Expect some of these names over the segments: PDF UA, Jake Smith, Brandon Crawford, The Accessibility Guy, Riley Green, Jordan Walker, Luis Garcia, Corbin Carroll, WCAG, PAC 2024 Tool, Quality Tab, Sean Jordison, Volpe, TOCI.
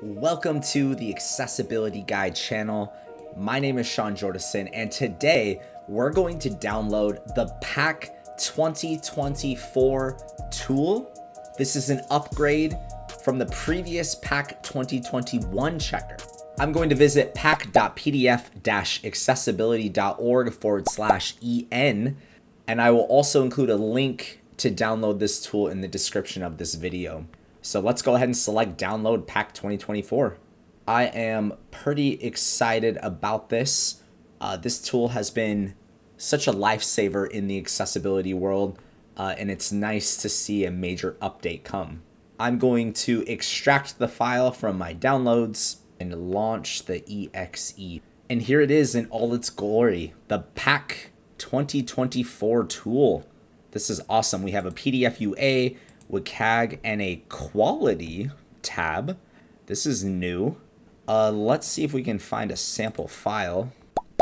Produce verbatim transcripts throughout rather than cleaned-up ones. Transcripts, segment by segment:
Welcome to the Accessibility Guide channel. My name is Sean Jordison, and today we're going to download the PAC twenty twenty-four tool. This is an upgrade from the previous PAC twenty twenty-one checker. I'm going to visit pac dot p d f dash accessibility dot org forward slash E N, and I will also include a link to download this tool in the description of this video. So let's go ahead and select download PAC twenty twenty-four. I am pretty excited about this. Uh, this tool has been such a lifesaver in the accessibility world, uh, and it's nice to see a major update come. I'm going to extract the file from my downloads and launch the E X E. And here it is in all its glory, the PAC twenty twenty-four tool. This is awesome. We have a P D F U A, W C A G, and a Quality tab. This is new. Uh, let's see if we can find a sample file.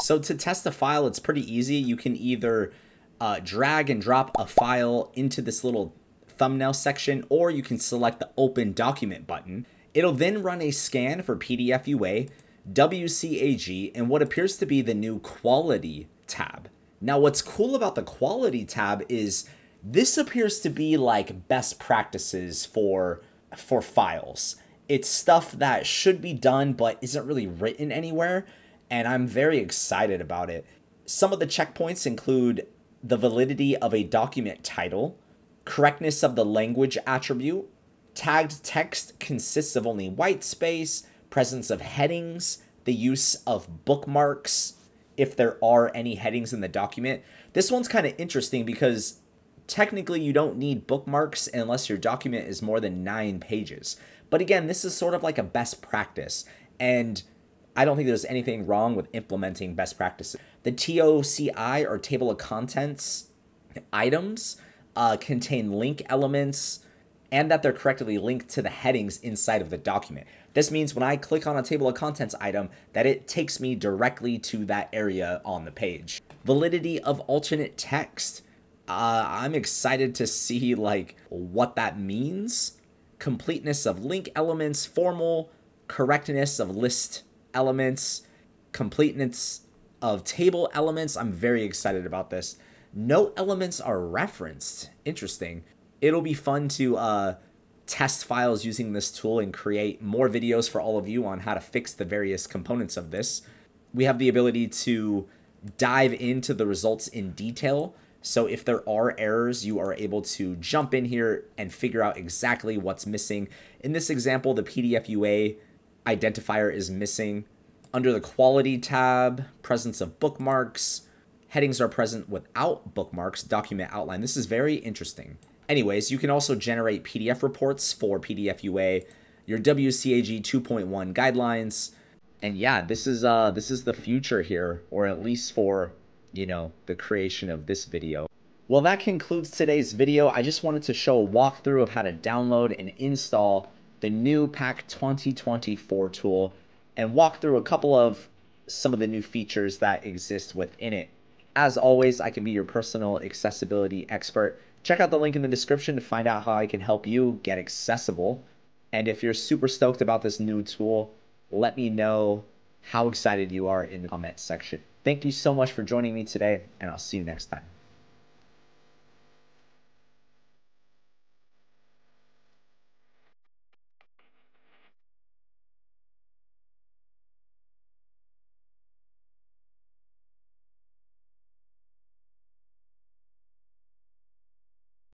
So to test the file, it's pretty easy. You can either uh, drag and drop a file into this little thumbnail section, or you can select the Open Document button. It'll then run a scan for P D F U A, W C A G, and what appears to be the new Quality tab. Now, what's cool about the Quality tab is this appears to be like best practices for, for files. It's stuff that should be done but isn't really written anywhere, and I'm very excited about it. Some of the checkpoints include the validity of a document title, correctness of the language attribute, tagged text consists of only white space, presence of headings, the use of bookmarks, if there are any headings in the document. This one's kind of interesting because technically you don't need bookmarks unless your document is more than nine pages. But again, this is sort of like a best practice, and I don't think there's anything wrong with implementing best practices. The T O C I, or table of contents, items uh, contain link elements, and that they're correctly linked to the headings inside of the document. This means when I click on a table of contents item, that it takes me directly to that area on the page. Validity of alternate text. Uh, I'm excited to see like what that means. Completeness of link elements, formal, correctness of list elements, completeness of table elements. I'm very excited about this. No elements are referenced. Interesting. It'll be fun to uh, test files using this tool and create more videos for all of you on how to fix the various components of this. We have the ability to dive into the results in detail. So if there are errors, you are able to jump in here and figure out exactly what's missing. In this example, the P D F U A identifier is missing. Under the Quality tab, presence of bookmarks. Headings are present without bookmarks, document outline. This is very interesting. Anyways, you can also generate P D F reports for P D F U A, your W C A G two point one guidelines, and yeah, this is uh this is the future here, or at least for, you know, the creation of this video. Well, that concludes today's video. I just wanted to show a walkthrough of how to download and install the new PAC twenty twenty-four tool and walk through a couple of some of the new features that exist within it. As always, I can be your personal accessibility expert. Check out the link in the description to find out how I can help you get accessible. And if you're super stoked about this new tool, let me know how excited you are in the comment section. Thank you so much for joining me today, and I'll see you next time.